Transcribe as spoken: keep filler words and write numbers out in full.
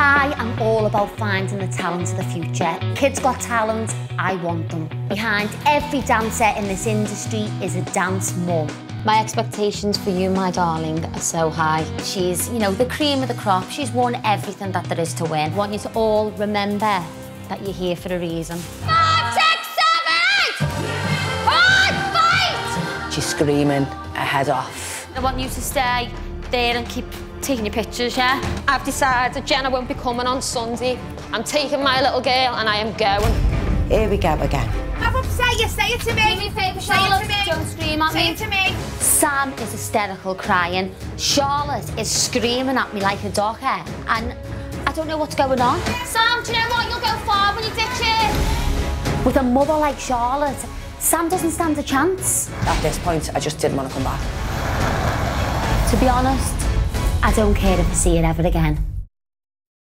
I am all about finding the talent of the future. Kids got talent, I want them. Behind every dancer in this industry is a dance mum. My expectations for you, my darling, are so high. She's, you know, the cream of the crop. She's won everything that there is to win. I want you to all remember that you're here for a reason. Five, six, seven, eight! Hard fight! She's screaming her head off. I want you to stay there and keep taking your pictures, yeah? I've decided Jenna won't be coming on Sunday. I'm taking my little girl and I am going. Here we go again. I'm upset, you say it to me. Do me a favour, Charlotte. Say it to me. Don't scream at say me. Say it to me. Sam is hysterical crying. Charlotte is screaming at me like a dog, eh? And I don't know what's going on. Sam, do you know what? You'll go far when you ditch it. With a mother like Charlotte, Sam doesn't stand a chance. At this point, I just didn't want to come back. To be honest, I don't care if I see it ever again.